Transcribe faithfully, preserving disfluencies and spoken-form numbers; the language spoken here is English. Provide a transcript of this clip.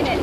minute.